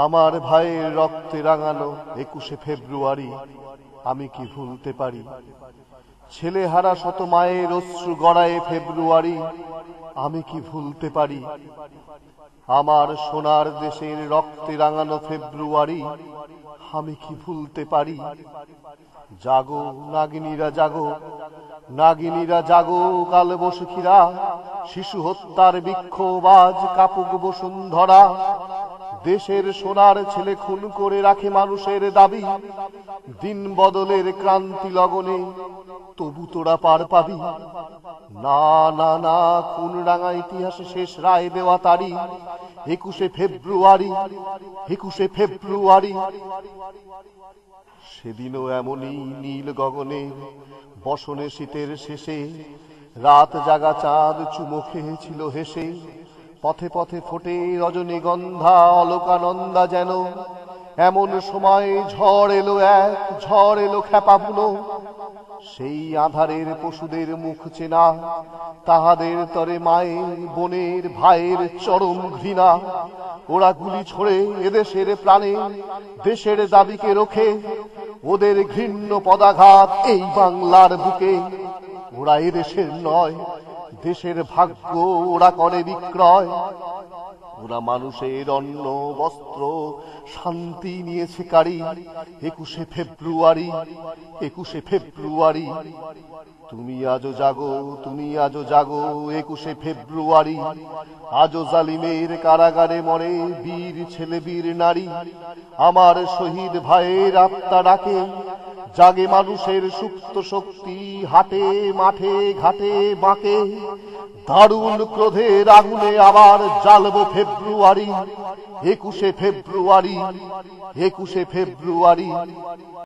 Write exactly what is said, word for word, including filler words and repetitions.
आमार भाईर रक्ते रांगानो एकुशे फेब्रुआरी आमी की भूलते पारी। छेले हारा शत मायेर अश्रु गड़ाए फेब्रुआरी आमी की भूलते पारी। आमार सोनार देशेर रक्ते रांगानो फेब्रुआरी आमी की भूलते पारी। जागो नागिनीरा जागो नागिनीरा जागो कालबৈশাখীরা शिशु हत्यार विक्षोभ आज कापुक बसुंधरा। देशेर सोनार छेले खून करे राखे मानुषेर दाबी, दिन बदलेर क्रांति लगने तबु तोरा पार पाबी। ना ना ना खून रांगा इतिहासे शेष राय देवा तारी एकुशे फेब्रुआरी एकुशे फेब्रुआरी। सेदिनो एमोनी नील गगने बसने शीतेर शेषे रात जागा चाँद चुमो खेयेछिल हेसे। पथे पथे फोटे रजनीगंधा अलकानंदा जेन। एमन समय झड़ एलो एक झड़ एलो खेपा बुनो। सेई आधारेर पशुदेर मुख चेना, ताहादेर तरे मायेर बोनेर भाईर चरम घृणा। ओरा गुली छोड़े एदेशेर प्राणे, देशेर दाबिके रोखे ओदेर घृण्य पदाघात एई बांगलार बुके। ओरा एदेशेर नय देशेर भाग्य ओरा करे विक्रय। ओरा मानुषेर अन्न वस्त्र शांति निये शिकारी एकुशे फेब्रुआरी एकुशे फेब्रुआरी। तुमी आजो जागो तुमी आजो जागो एकुशे फेब्रुआरी। आजो जालिमेर कारागारे मरे वीर छेले वीर नारी। आमार शहीद भाईर आत्मा डाके, जागे मानुषेर सुप्त शक्ति हाटे माठे घाटे बाके। दारुण क्रोधे आগুনে আবার জ্বালবো ফেব্রুয়ারি একুশে ফেব্রুয়ারি একুশে ফেব্রুয়ারি।